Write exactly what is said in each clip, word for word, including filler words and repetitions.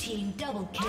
team double kill.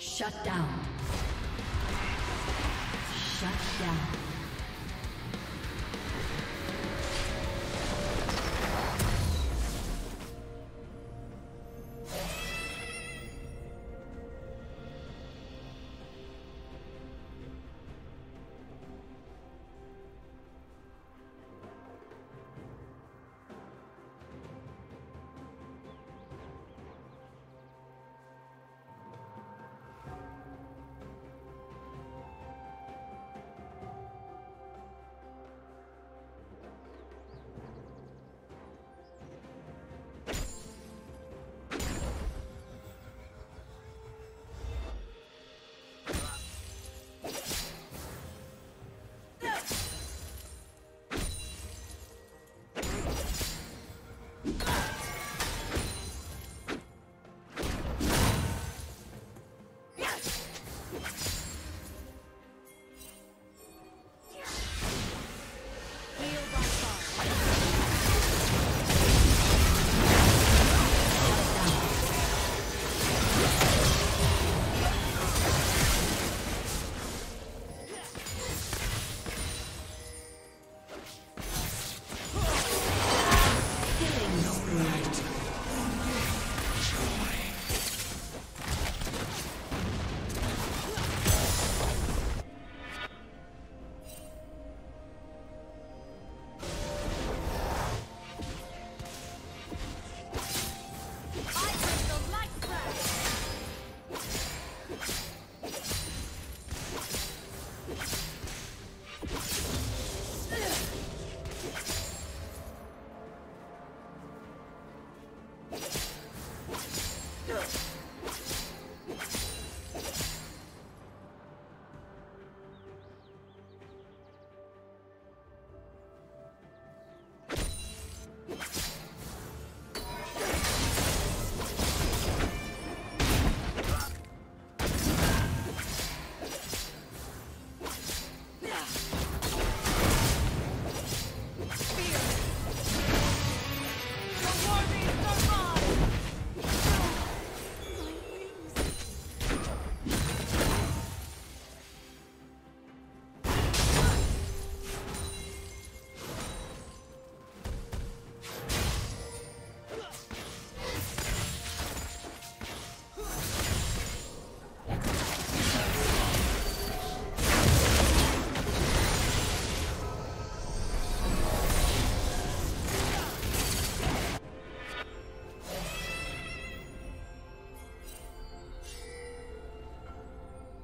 Shut down. Shut down.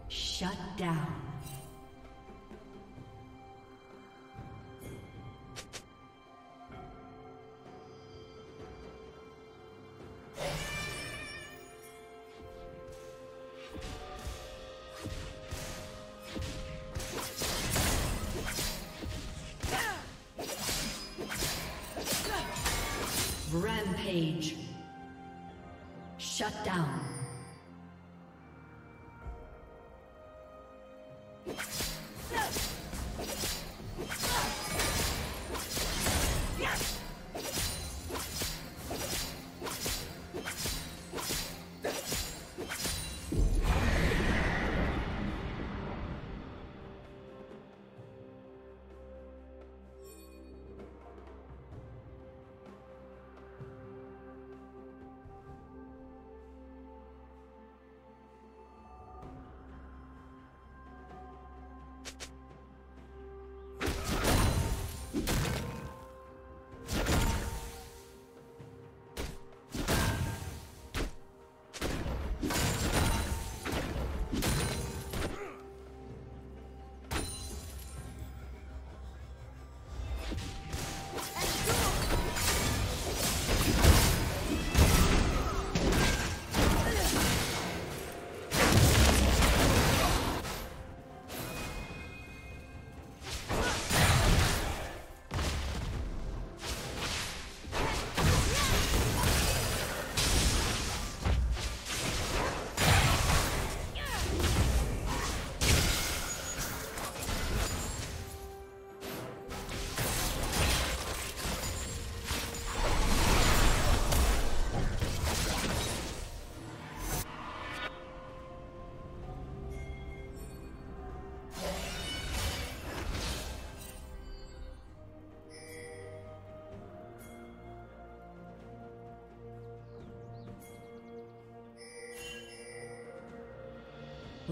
Shut down. Rampage. Shut down.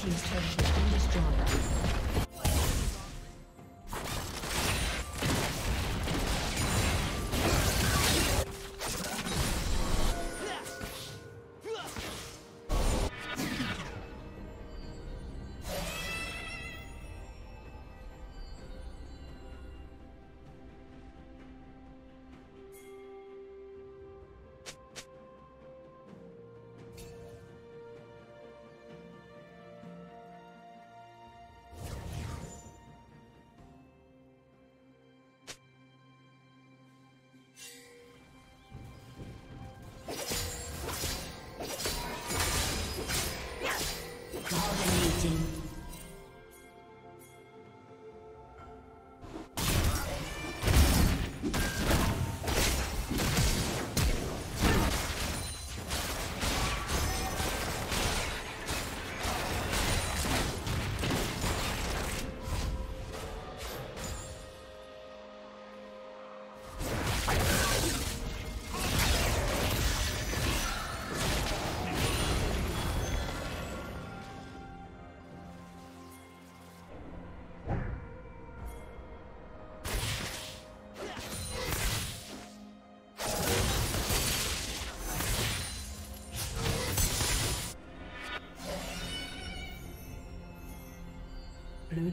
team's turret has been destroyed. Blue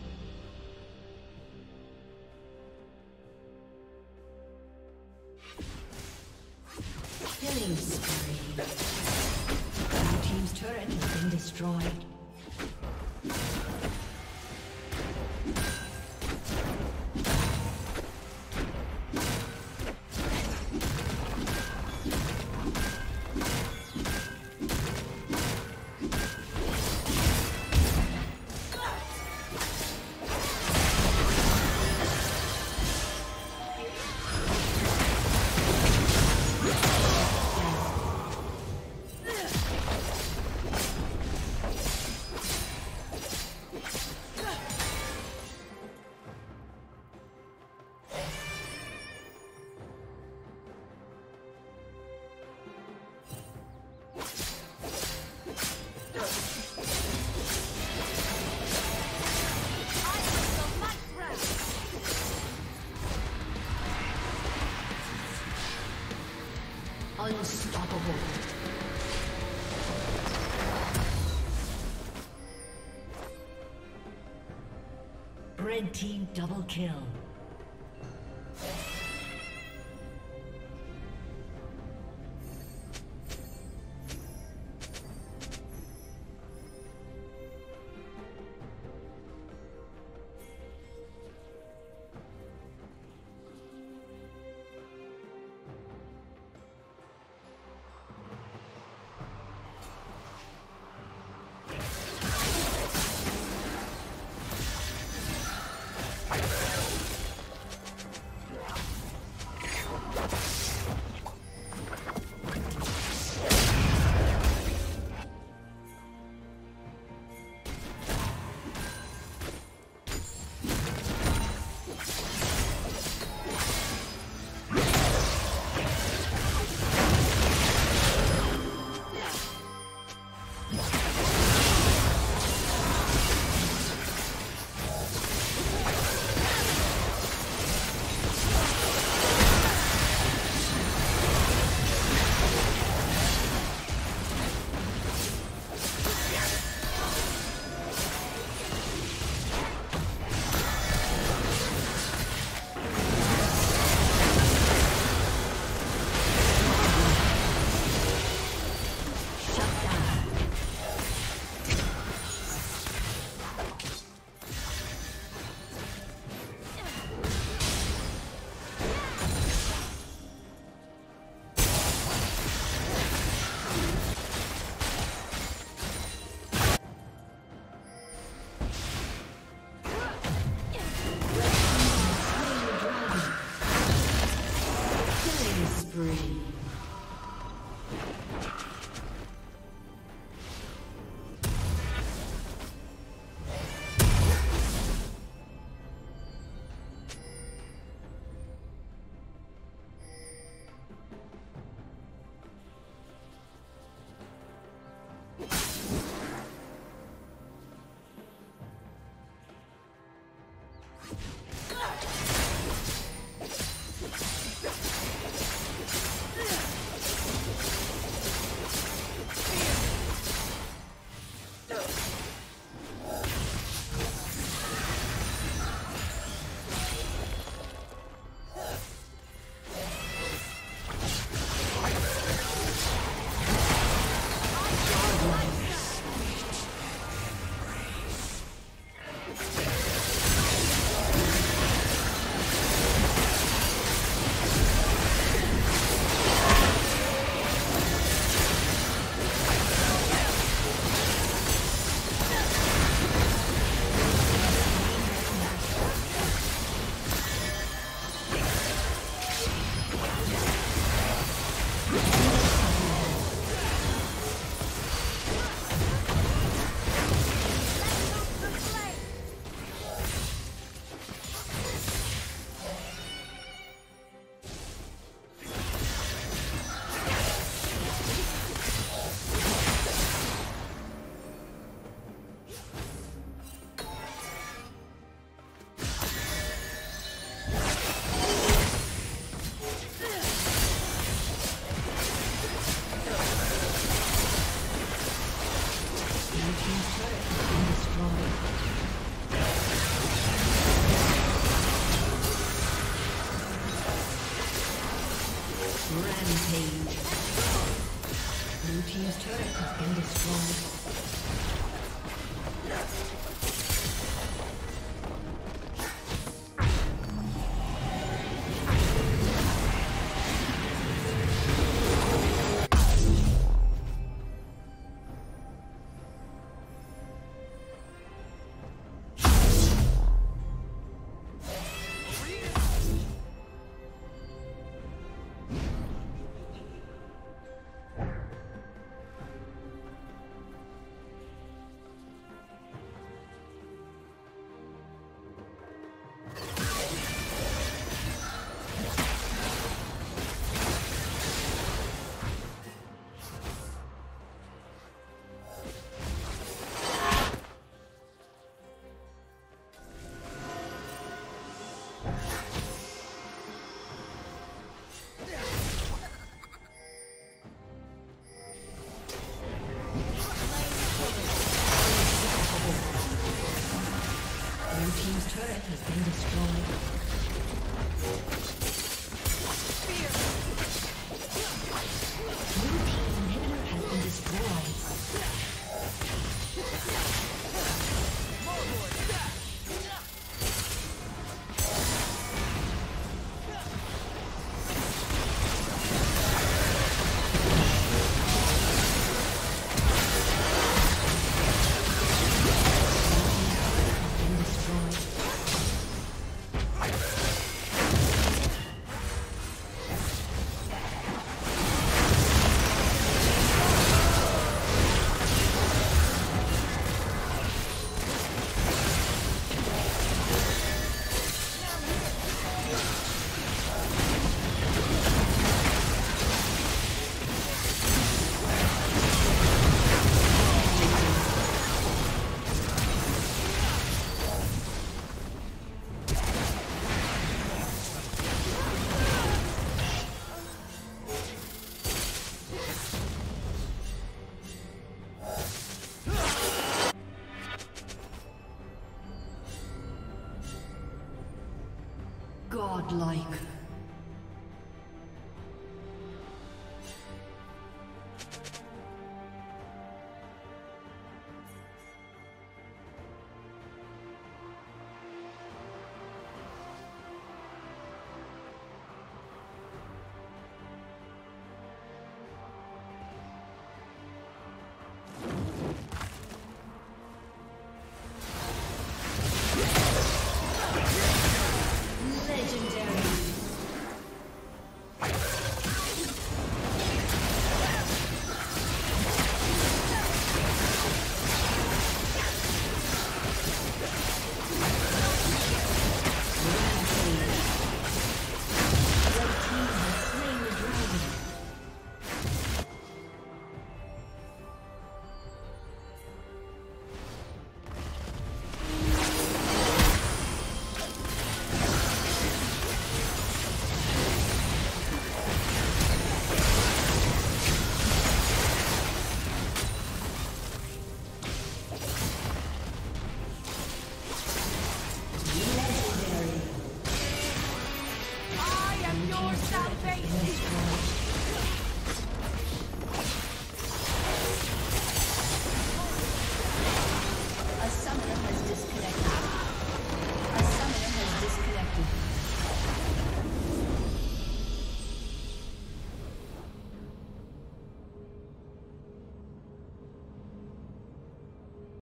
Killing spree. Blue team's turret has been destroyed. Unstoppable. Red team double kill. Rampage. Blue team's turret has been godlike.